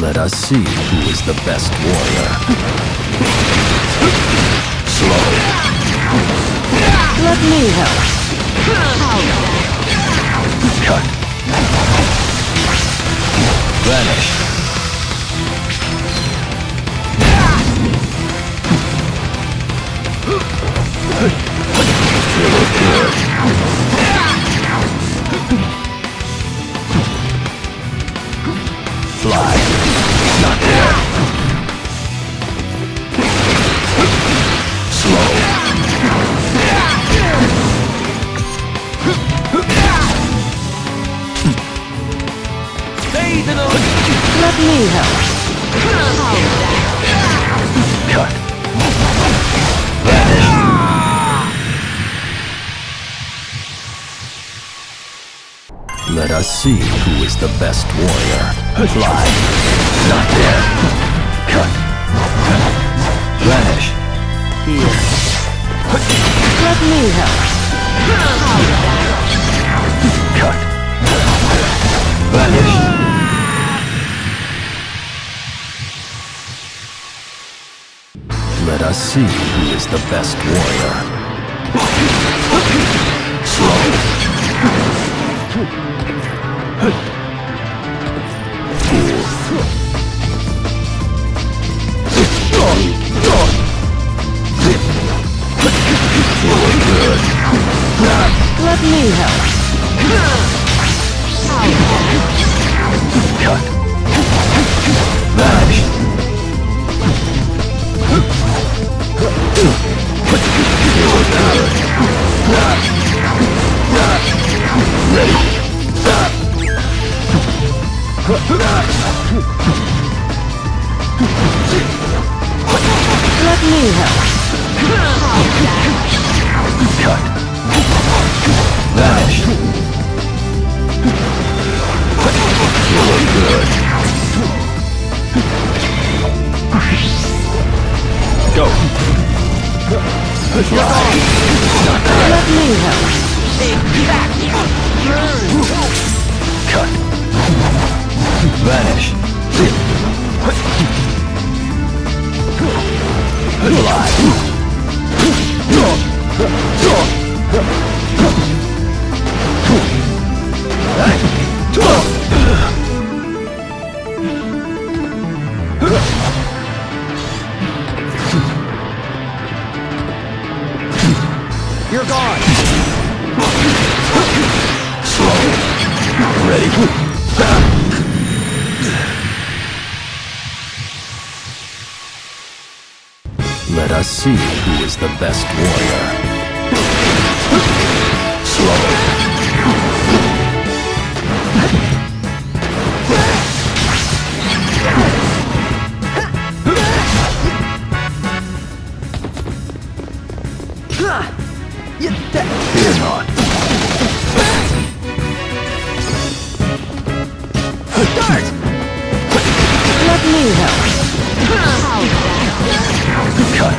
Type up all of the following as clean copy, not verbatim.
Let us see who is the best warrior. Slow. Let me help. Cut. Vanish. Fly. Not there. Slow. Let me help. Cut. Vanish. Let us see who is the best warrior. Fly. Not there. Cut. Vanish. Here. Let me help. Cut. Vanish. Let us see who is the best warrior. Slow. Let me help. Cut. Vanish. Ready. Let me help. Cut. Vanish. You're good. Go. Fly. Not there. Let me help. Cut. Vanish. Fly. You're gone. Slow. Ready. Let us see who is the best warrior. Slow. Fear not. Start. Let me help. Cut.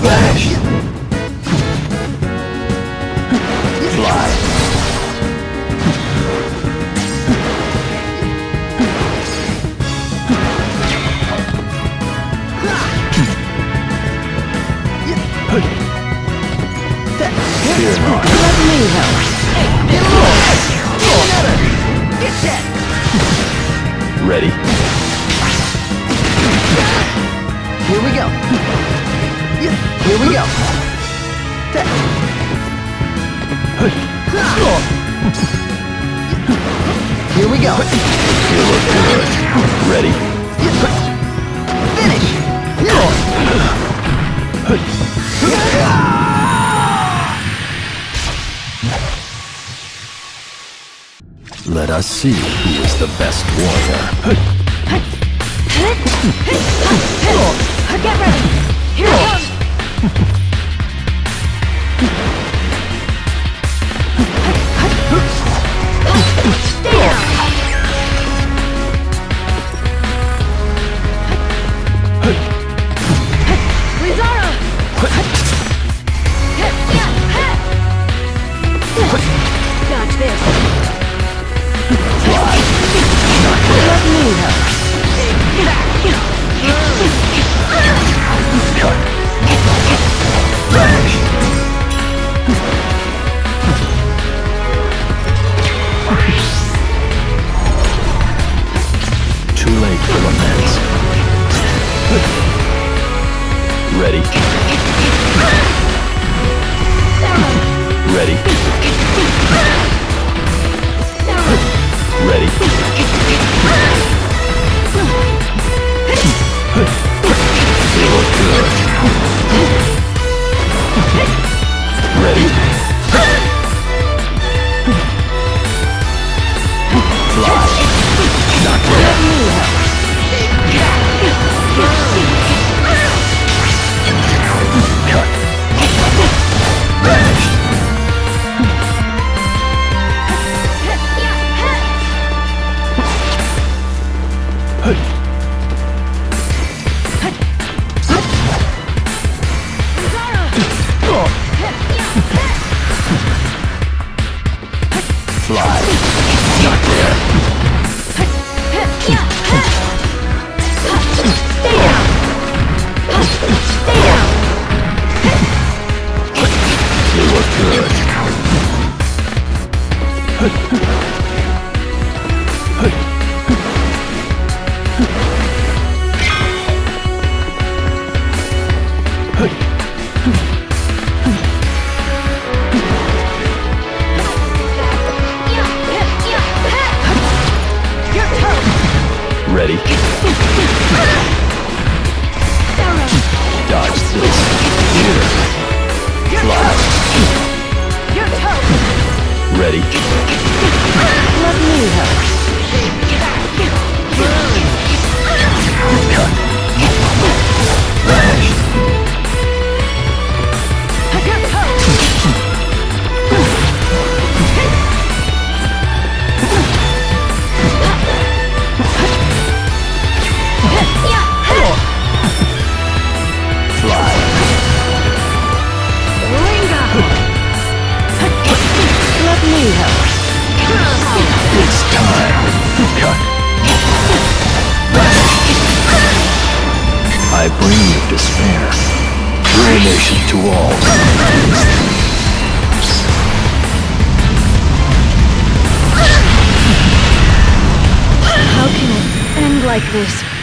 Vanish. Fly. Fear not. Let me help. Get that. Ready. Here we go. Here we go. Here we go. You look good. Ready. Finish. Let us see who is the best warrior. Get ready! Here it comes! Lizara! Dodge this! Fly. Like this.